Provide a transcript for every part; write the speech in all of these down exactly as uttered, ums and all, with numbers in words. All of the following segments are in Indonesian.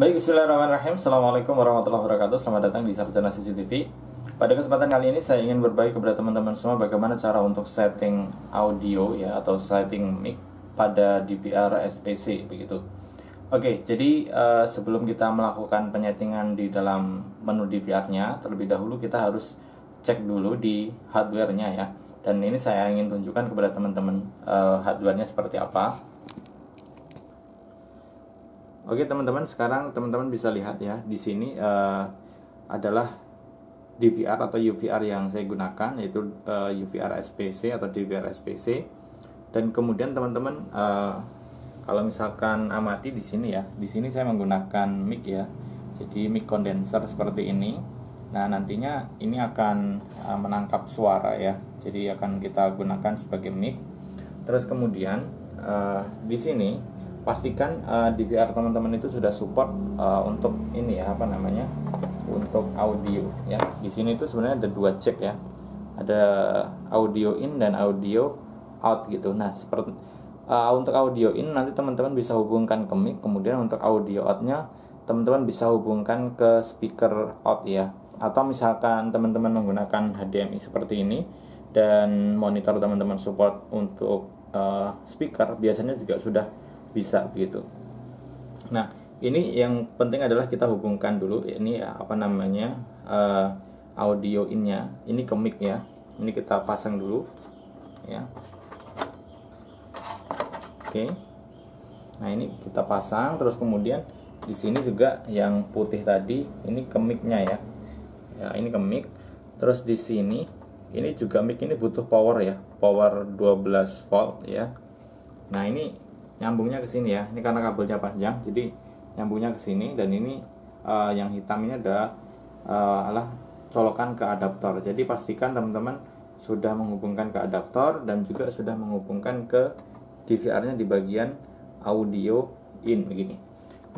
Baik, bismillahirrahmanirrahim. Assalamualaikum warahmatullahi wabarakatuh. Selamat datang di Sarjana C C T V. Pada kesempatan kali ini saya ingin berbagi kepada teman-teman semua bagaimana cara untuk setting audio ya, atau setting mic pada D V R S P C begitu. Oke, jadi uh, sebelum kita melakukan penyetingan di dalam menu D V R-nya, terlebih dahulu kita harus cek dulu di hardware-nya ya. Dan ini saya ingin tunjukkan kepada teman-teman uh, hardware-nya seperti apa. Oke teman-teman, sekarang teman-teman bisa lihat ya, di sini uh, adalah D V R atau U V R yang saya gunakan, yaitu uh, U V R S P C atau D V R S P C. Dan kemudian teman-teman, uh, kalau misalkan amati di sini ya, di sini saya menggunakan mic ya, jadi mic condenser seperti ini. Nah nantinya ini akan uh, menangkap suara ya, jadi akan kita gunakan sebagai mic. Terus kemudian uh, di sini pastikan uh, D V R teman-teman itu sudah support uh, untuk ini ya, apa namanya, untuk audio ya. Di sini itu sebenarnya ada dua jack ya, ada audio in dan audio out gitu. Nah seperti uh, untuk audio in nanti teman-teman bisa hubungkan ke mic, kemudian untuk audio outnya teman-teman bisa hubungkan ke speaker out ya. Atau misalkan teman-teman menggunakan H D M I seperti ini dan monitor teman-teman support untuk uh, speaker, biasanya juga sudah bisa begitu. Nah ini yang penting adalah kita hubungkan dulu ini ya, apa namanya, uh, audio innya ini ke mic ya, ini kita pasang dulu ya. Oke, nah ini kita pasang. Terus kemudian di sini juga yang putih tadi ini ke mic-nya ya, ya ini ke mic. Terus di sini ini juga mic, ini butuh power ya, power dua belas volt ya. Nah ini nyambungnya ke sini ya, ini karena kabelnya panjang jadi nyambungnya ke sini. Dan ini uh, yang hitam ini ada uh, alah colokan ke adaptor, jadi pastikan teman-teman sudah menghubungkan ke adaptor dan juga sudah menghubungkan ke D V R-nya di bagian audio in begini.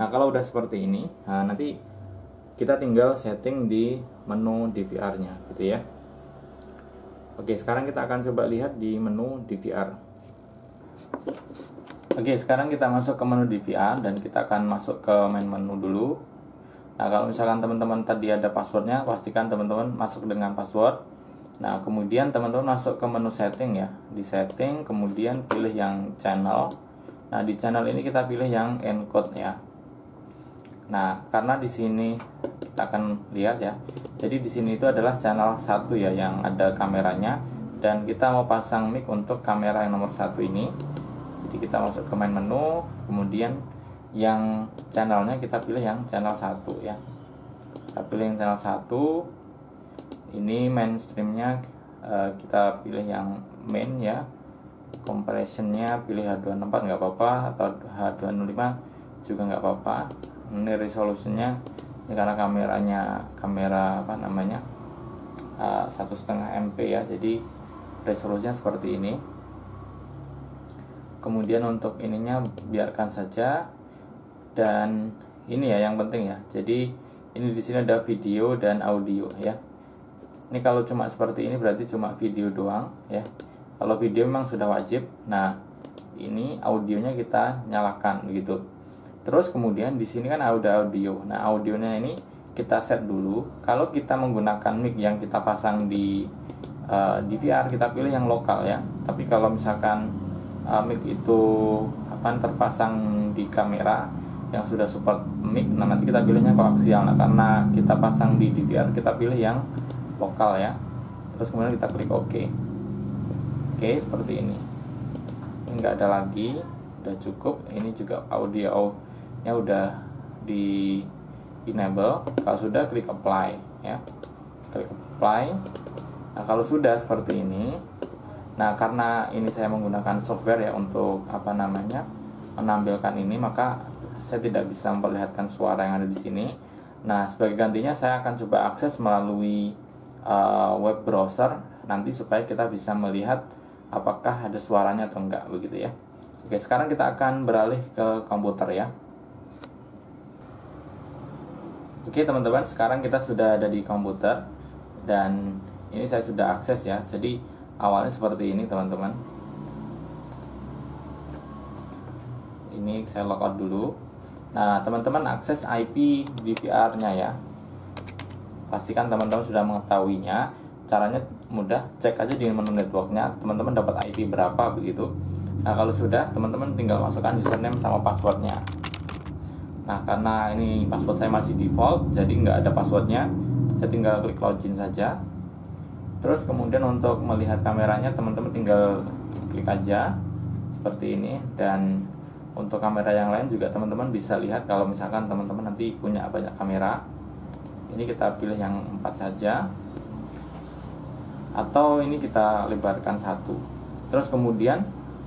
Nah kalau udah seperti ini, nah, nanti kita tinggal setting di menu D V R-nya gitu ya. Oke, sekarang kita akan coba lihat di menu D V R. Oke, sekarang kita masuk ke menu D V R dan kita akan masuk ke main menu dulu. Nah, kalau misalkan teman-teman tadi ada passwordnya, pastikan teman-teman masuk dengan password. Nah, kemudian teman-teman masuk ke menu setting ya. Di setting, kemudian pilih yang channel. Nah, di channel ini kita pilih yang encode ya. Nah, karena di sini kita akan lihat ya. Jadi di sini itu adalah channel satu ya, yang ada kameranya. Dan kita mau pasang mic untuk kamera yang nomor satu ini. Jadi kita masuk ke main menu, kemudian yang channelnya kita pilih yang channel satu ya. Kita pilih yang channel satu. Ini mainstreamnya uh, kita pilih yang main ya. Compressionnya pilih H dua enam empat nggak apa-apa, atau H dua enam lima juga nggak apa-apa. Ini resolusinya ini karena kameranya kamera apa namanya satu setengah M P ya, jadi resolusinya seperti ini. Kemudian untuk ininya biarkan saja. Dan ini ya yang penting ya, jadi ini di sini ada video dan audio ya. Ini kalau cuma seperti ini berarti cuma video doang ya, kalau video memang sudah wajib. Nah ini audionya kita nyalakan begitu. Terus kemudian di sini kan ada audio, nah audionya ini kita set dulu. Kalau kita menggunakan mic yang kita pasang di uh, D V R, kita pilih yang lokal ya. Tapi kalau misalkan Uh, mic itu akan terpasang di kamera yang sudah support mic, nah nanti kita pilihnya koaksial. Nah karena kita pasang di D V R, kita pilih yang lokal ya. Terus kemudian kita klik OK. Oke, seperti ini. Ini nggak ada lagi, udah cukup. Ini juga audio-nya udah di enable. Kalau sudah klik apply ya, klik apply. Nah kalau sudah seperti ini. Nah karena ini saya menggunakan software ya untuk apa namanya menampilkan ini, maka saya tidak bisa memperlihatkan suara yang ada di sini. Nah sebagai gantinya saya akan coba akses melalui uh, web browser nanti supaya kita bisa melihat apakah ada suaranya atau enggak begitu ya. Oke, sekarang kita akan beralih ke komputer ya. Oke teman-teman, sekarang kita sudah ada di komputer dan ini saya sudah akses ya. Jadi awalnya seperti ini teman-teman. Ini saya logout dulu. Nah, teman-teman akses I P D V R-nya ya. Pastikan teman-teman sudah mengetahuinya. Caranya mudah, cek aja di menu networknya, teman-teman dapat I P berapa begitu. Nah, kalau sudah, teman-teman tinggal masukkan username sama passwordnya. Nah, karena ini password saya masih default, jadi nggak ada passwordnya. Saya tinggal klik login saja. Terus kemudian untuk melihat kameranya, teman-teman tinggal klik aja seperti ini. Dan untuk kamera yang lain juga teman-teman bisa lihat, kalau misalkan teman-teman nanti punya banyak kamera. Ini kita pilih yang empat saja, atau ini kita lebarkan satu. Terus kemudian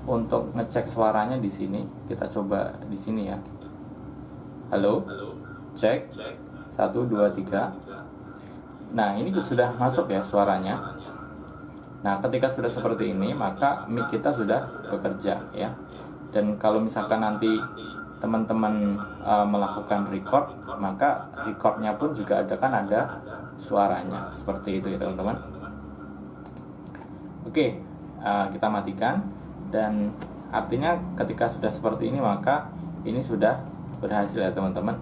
untuk ngecek suaranya di sini, kita coba di sini ya. Halo, cek satu dua tiga. Nah, ini sudah masuk ya suaranya. Nah, ketika sudah seperti ini, maka mic kita sudah bekerja ya. Dan kalau misalkan nanti teman-teman uh, melakukan record, maka recordnya pun juga ada, kan ada suaranya seperti itu ya teman-teman. Oke, uh, kita matikan, dan artinya ketika sudah seperti ini, maka ini sudah berhasil ya teman-teman.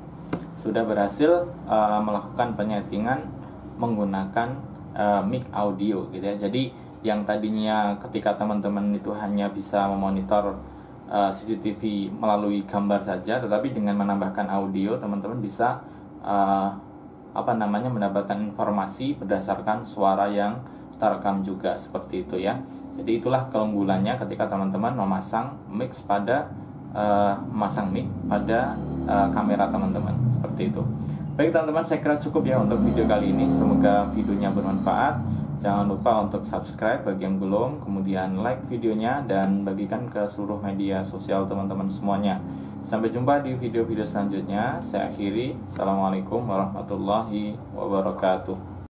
Sudah berhasil uh, melakukan penyetingan menggunakan uh, mic audio gitu ya. Jadi yang tadinya ketika teman-teman itu hanya bisa memonitor C C T V melalui gambar saja, tetapi dengan menambahkan audio, teman-teman bisa uh, apa namanya mendapatkan informasi berdasarkan suara yang terekam juga seperti itu ya. Jadi itulah keunggulannya ketika teman-teman memasang mic pada uh, memasang mic pada uh, kamera teman-teman seperti itu. Baik teman-teman, saya kira cukup ya untuk video kali ini. Semoga videonya bermanfaat. Jangan lupa untuk subscribe bagi yang belum, kemudian like videonya dan bagikan ke seluruh media sosial teman-teman semuanya. Sampai jumpa di video-video selanjutnya. Saya akhiri. Assalamualaikum warahmatullahi wabarakatuh.